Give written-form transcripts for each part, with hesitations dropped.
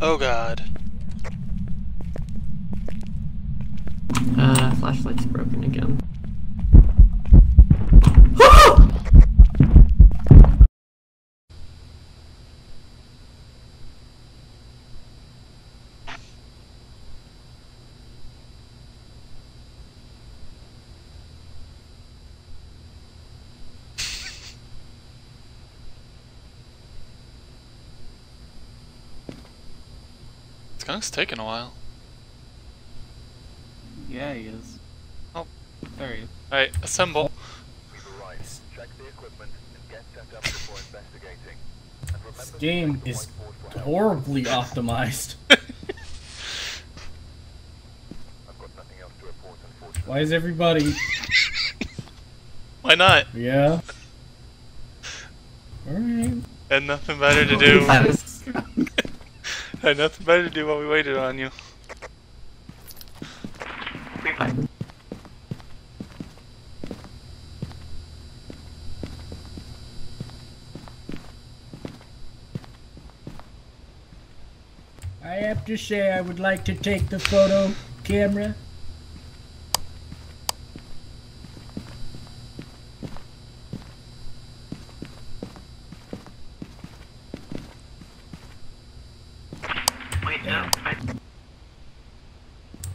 Oh god. Flashlight's broken again. Skunk's taking a while. Yeah, he is. Oh, there he is. Alright, assemble. This game is horribly optimized. Why is everybody... Why not? Yeah. Alright. Had nothing better to do. Had nothing better to do while we waited on you. I have to say, I would like to take the photo camera.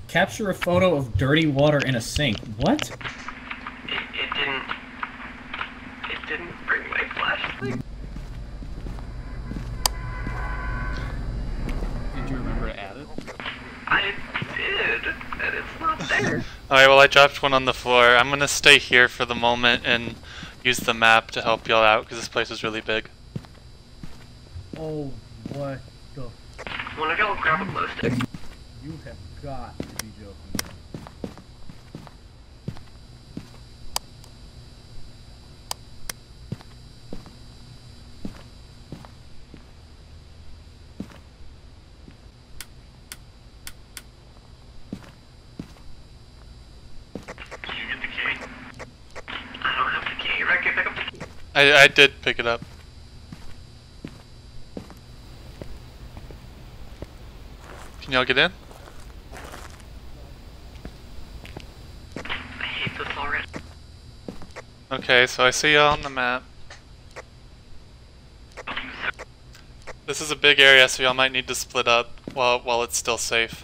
Capture a photo of dirty water in a sink. What? It didn't bring my flashlight. Did you remember to add it? I did, and it's not there. Alright, well I dropped one on the floor. I'm gonna stay here for the moment and use the map to help y'all out, because this place is really big. Oh, what the... One of y'all grab a glow stick. You have got... I did pick it up. Can y'all get in? I hate this already. Okay, so I see y'all on the map. This is a big area, so y'all might need to split up while it's still safe.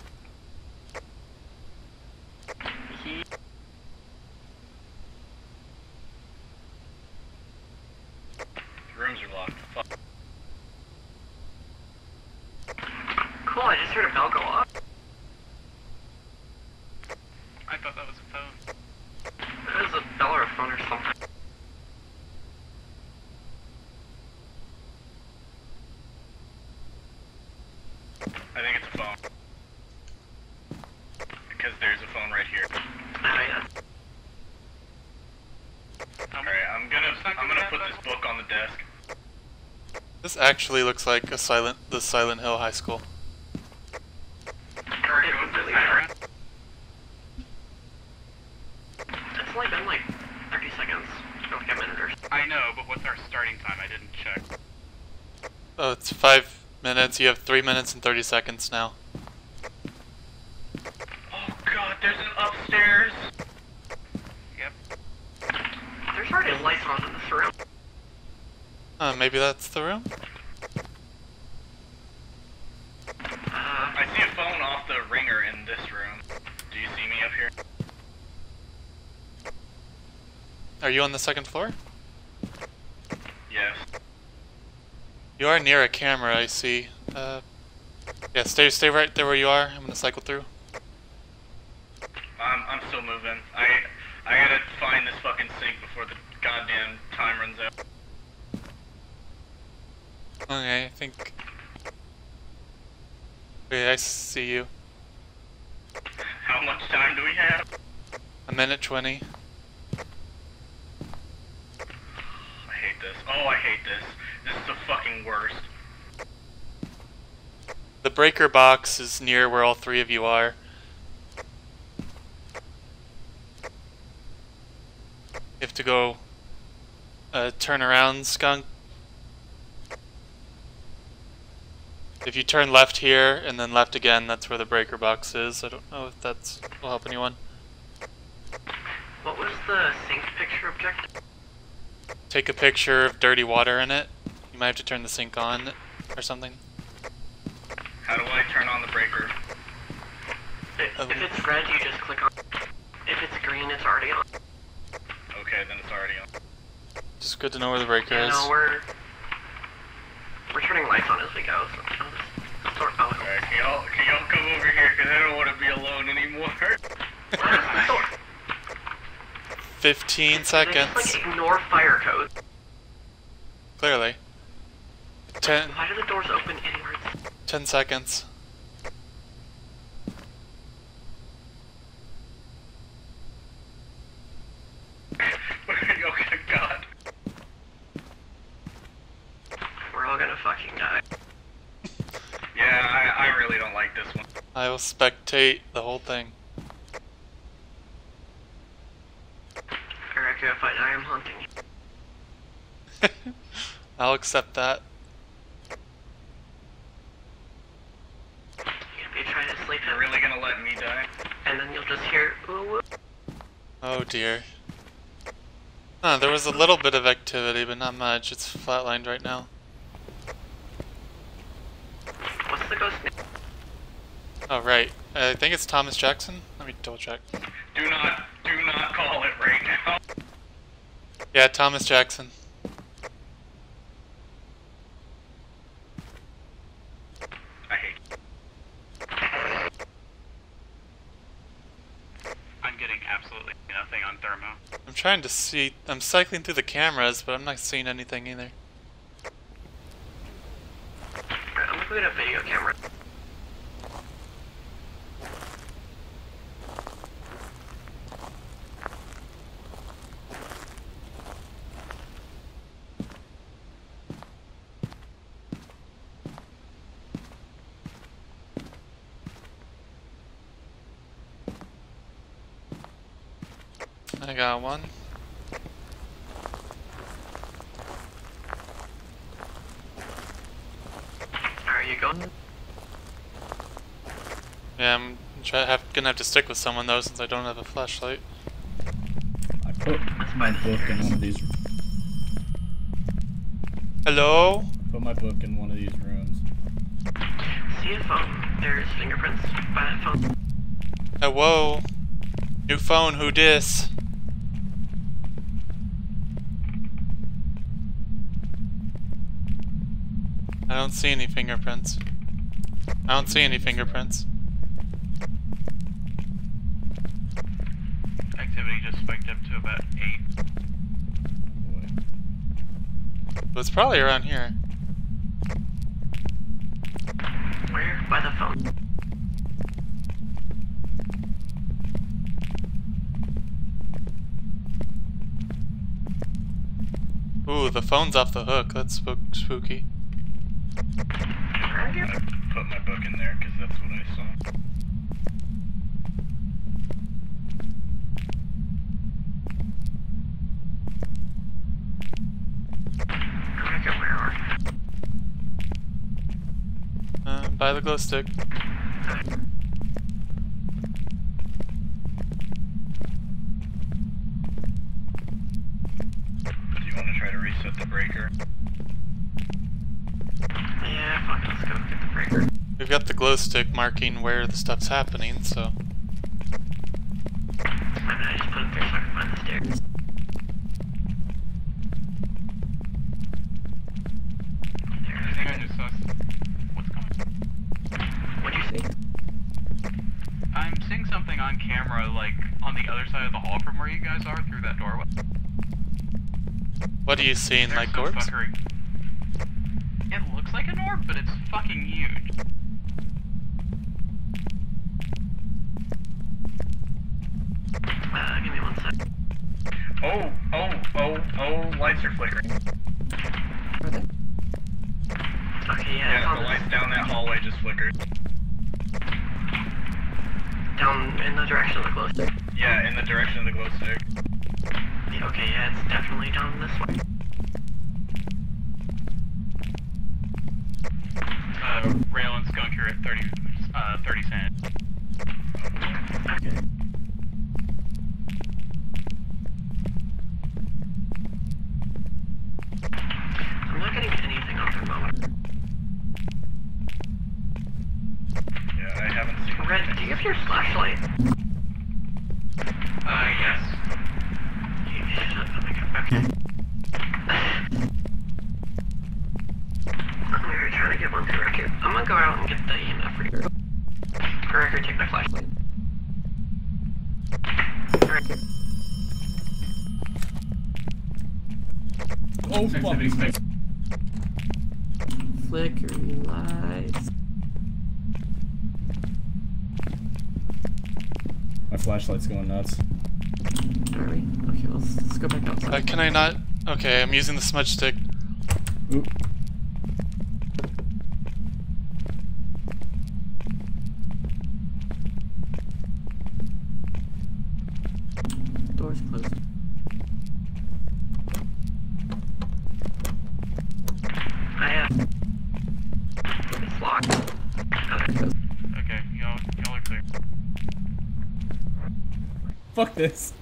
This actually looks like the Silent Hill High School. It's only been like 30 seconds, like a minute or so. I know, but what's our starting time? I didn't check. Oh, it's 5 minutes. You have 3 minutes and 30 seconds now. Oh god, there's an upstairs. Yep. There's already lights on in this room. Maybe that's the room? I see a phone off the ringer in this room. Do you see me up here? Are you on the second floor? Yes. You are near a camera, I see. Yeah, stay right there where you are. I'm gonna cycle through. I'm still moving. I gotta find this fucking sink before the goddamn time runs out. Okay, I think... Okay, I see you. How much time do we have? 1:20. I hate this. Oh, I hate this. This is the fucking worst. The breaker box is near where all three of you are. You have to go... turn around, Skunk. If you turn left here and then left again, that's where the breaker box is. I don't know if that's will help anyone. What was the sink picture objective? Take a picture of dirty water in it. You might have to turn the sink on or something. How do I turn on the breaker? If it's red, you just click on. If it's green, it's already on. Okay, then it's already on. Just good to know where the breaker is. No, we're turning lights on as we go. So alright, can y'all come over here? Cause I don't want to be alone anymore. Where's the door? 15 seconds. Just, like, ignore fire codes. Clearly. 10. Why do the doors open inwards? 10 seconds. I will spectate the whole thing. Erica, if I die, I'm hunting you. I'll accept that. You're gonna be trying to sleep. You're really gonna let me die? And then you'll just hear ooh. Oh dear. Huh, there was a little bit of activity, but not much. It's flatlined right now. What's the ghost name? Oh right, I think it's Thomas Jackson. Let me double check. Do not call it right now. Yeah, Thomas Jackson. I hate you. I'm getting absolutely nothing on thermo. I'm trying to see. I'm cycling through the cameras, but I'm not seeing anything either. I'm looking at a video camera. I got one. Are you going? Yeah, I'm gonna have to stick with someone though, since I don't have a flashlight. I put my book in one of these. Hello? Put my book in one of these rooms. See a phone. There's fingerprints by a phone. Oh, whoa. New phone. Who dis? I don't see any fingerprints. I don't see any fingerprints. Activity just spiked up to about 8. But it's probably around here. Where? By the phone. Ooh, the phone's off the hook. That's spooky. I'm gonna put my book in there because that's what I saw. Where are you? By the glow stick. Do you want to try to reset the breaker? Yeah, fuck it, let's go get the breaker. We've got the glow stick marking where the stuff's happening, so. I just put it there so I can find the stairs. I think I just saw what's coming. What do you see? I'm seeing something on camera, like on the other side of the hall from where you guys are through that doorway. What are you seeing, like orbs? It looks like an orb, but it's fucking huge. Give me one sec. Oh, lights are flickering. Okay, yeah, the lights down that hallway just flickered. Down in the direction of the glow stick? Yeah, in the direction of the glow stick. Yeah, okay, yeah, it's definitely down this way. Rail and Skunk here at 30 cents. Okay. I'm not getting anything off the moment. Yeah, I haven't seen Red, anything. Do you have your flashlight? Yes. Okay. I'm really trying to get one to Record. I'm gonna go out and get the EMF reader. Record, take my flashlight. Record. Oh, fuck. Flickering lights. My flashlight's going nuts. Are we? Okay, let's go back outside. Can I not? Okay, I'm using the smudge stick. Oop. Door's closed. It's locked. Okay, y'all are clear. Fuck this.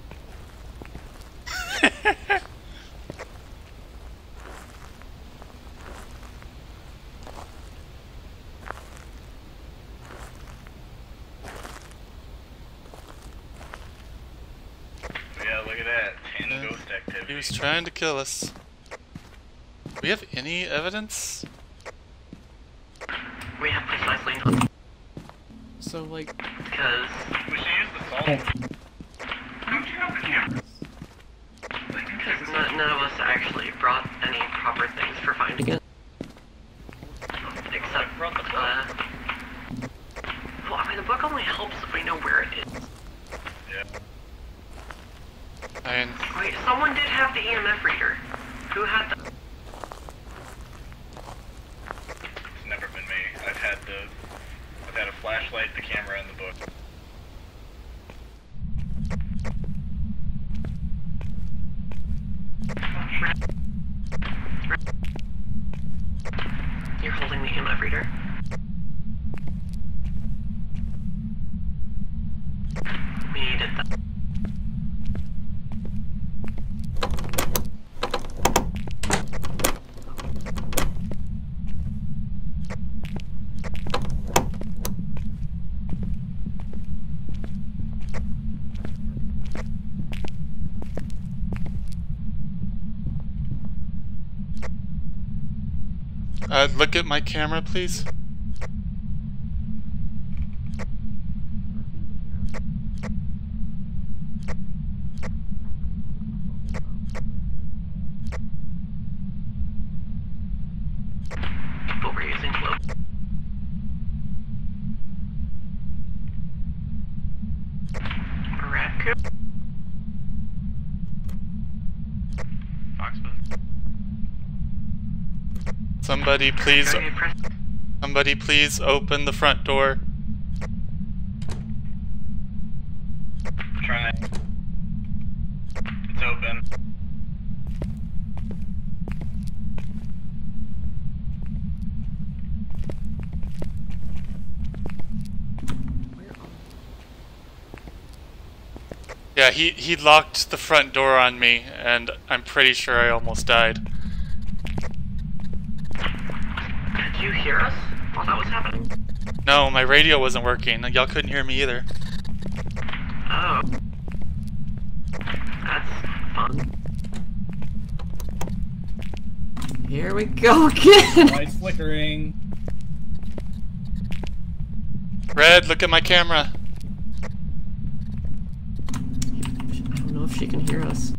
He's trying to kill us. Do we have any evidence? We have precisely none. So, like, because we should use the salt. Don't you know the cameras? Because none of us actually brought any proper things for finding it. Except for the book. Well, I mean, the book only helps if we know where it is. Yeah. Wait, someone did have the EMF reader. Who had the... It's never been me. I've had a flashlight, the camera, and the book. You're holding the EMF reader? We needed that. Look at my camera, please. People were using gloves. Raccoon. Foxbug. Somebody please open the front door. Try. It's open. Yeah, he locked the front door on me, and I'm pretty sure I almost died. Did you hear us while that was happening? No, my radio wasn't working. Y'all couldn't hear me either. Oh. That's fun. Here we go again! Lights flickering. Red, look at my camera. I don't know if she can hear us.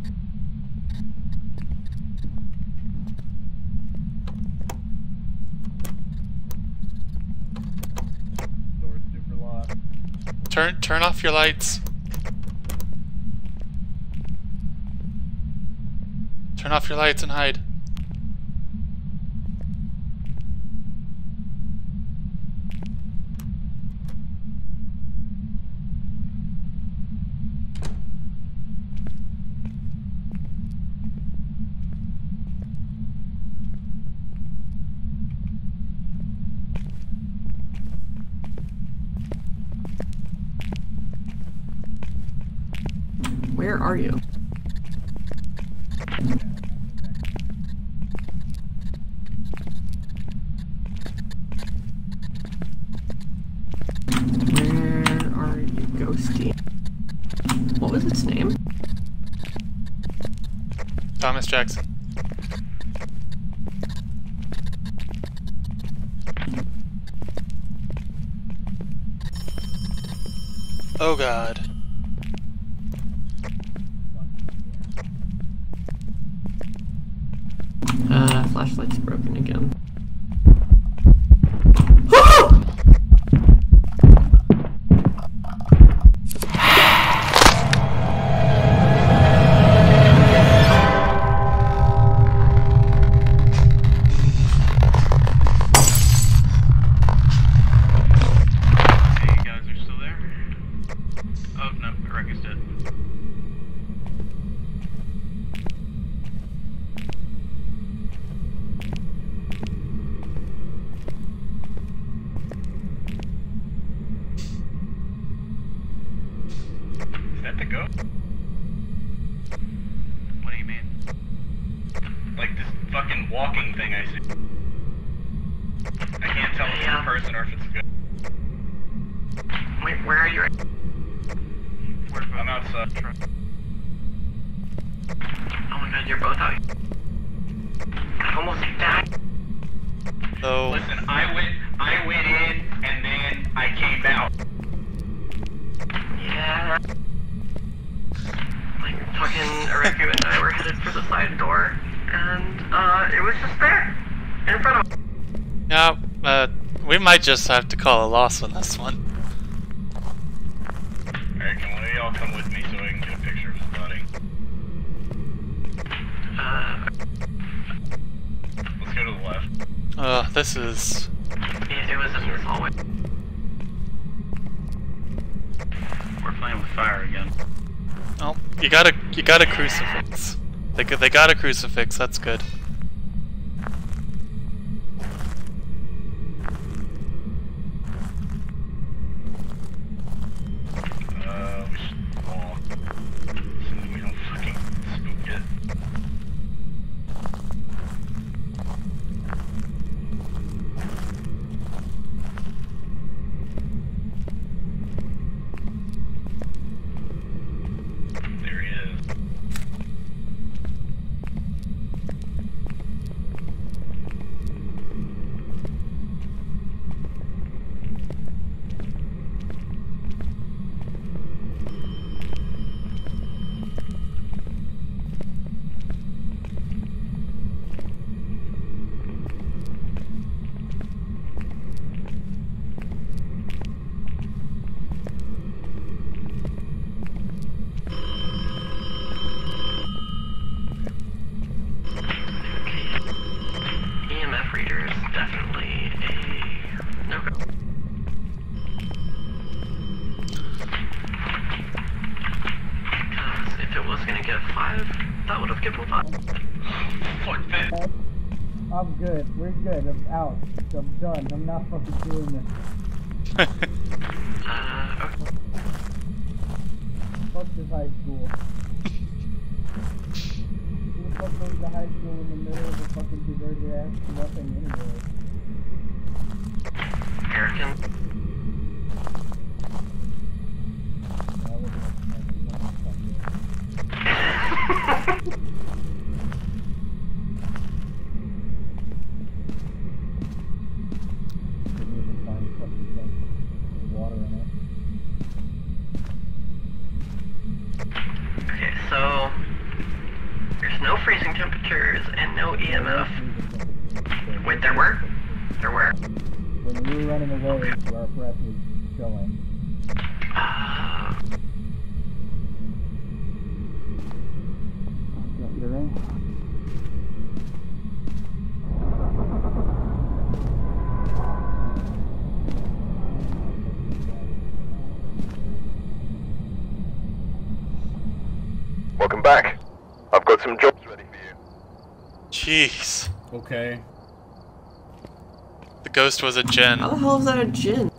Turn off your lights. Turn off your lights and hide. are you? Where are you, Ghosty? What was its name? Thomas Jackson. Oh god. Flashlight's broken again. I just have to call a loss on this one. Alright, can we all come with me so I can get a picture of his body? Let's go to the left. This is... Yeah, it was in this hallway. We're playing with fire again. Oh, you got a crucifix. They got a crucifix, that's good. Welcome back. I've got some jobs ready for you. Jeez. Okay. The ghost was a djinn. How the hell is that a djinn?